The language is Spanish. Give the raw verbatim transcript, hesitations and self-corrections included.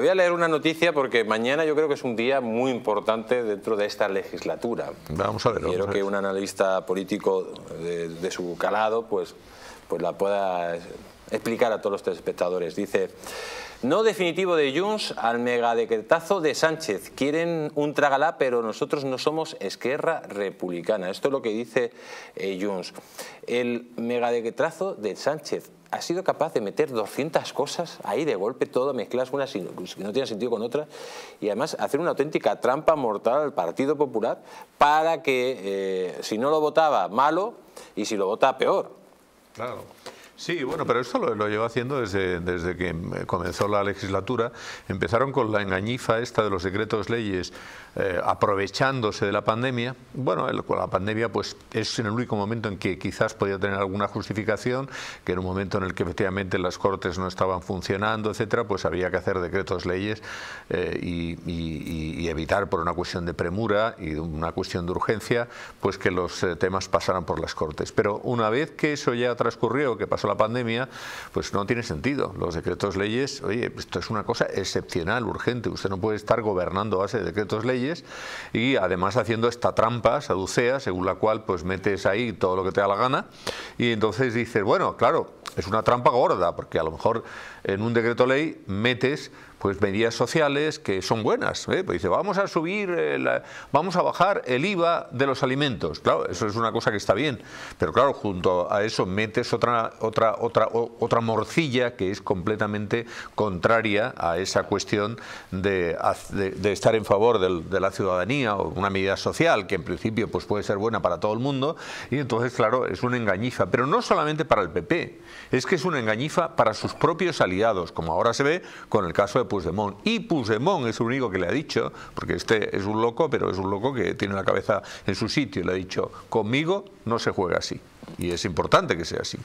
Voy a leer una noticia porque mañana yo creo que es un día muy importante dentro de esta legislatura. Vamos a verlo. Quiero que un analista político de, de su calado pues, pues la pueda explicar a todos los telespectadores. Dice, no definitivo de Junts al megadecretazo de Sánchez. Quieren un tragalá, pero nosotros no somos Esquerra Republicana. Esto es lo que dice eh, Junts. El megadecretazo de Sánchez. Ha sido capaz de meter doscientas cosas ahí de golpe, todas mezcladas, unas que no tienen sentido con otras, y además hacer una auténtica trampa mortal al Partido Popular para que eh, si no lo votaba, malo, y si lo vota, peor. Claro. Sí, bueno, pero esto lo, lo llevo haciendo desde, desde que comenzó la legislatura. Empezaron con la engañifa esta de los decretos leyes, eh, aprovechándose de la pandemia. Bueno, el, con la pandemia pues es en el único momento en que quizás podía tener alguna justificación, que en un momento en el que efectivamente las Cortes no estaban funcionando, etcétera, pues había que hacer decretos leyes eh, y, y, y evitar por una cuestión de premura y una cuestión de urgencia, pues que los eh, temas pasaran por las Cortes. Pero una vez que eso ya transcurrió, que pasó la pandemia, pues no tiene sentido. Los decretos leyes, oye, esto es una cosa excepcional, urgente. Usted no puede estar gobernando a base de decretos leyes y además haciendo esta trampa saducea, según la cual pues metes ahí todo lo que te da la gana y entonces dices, bueno, claro, es una trampa gorda porque a lo mejor en un decreto ley metes pues medidas sociales que son buenas, ¿eh? Pues dice, vamos a subir, eh, la, vamos a bajar el I V A de los alimentos. Claro, eso es una cosa que está bien, pero claro, junto a eso metes otra, otra, otra, o, otra morcilla que es completamente contraria a esa cuestión de, de, de estar en favor del, de la ciudadanía o una medida social que en principio pues puede ser buena para todo el mundo y entonces, claro, es una engañifa, pero no solamente para el P P, es que es una engañifa para sus propios aliados, como ahora se ve con el caso de Puigdemont. Y Puigdemont es el único que le ha dicho, porque este es un loco, pero es un loco que tiene la cabeza en su sitio, y le ha dicho, conmigo no se juega así. Y es importante que sea así.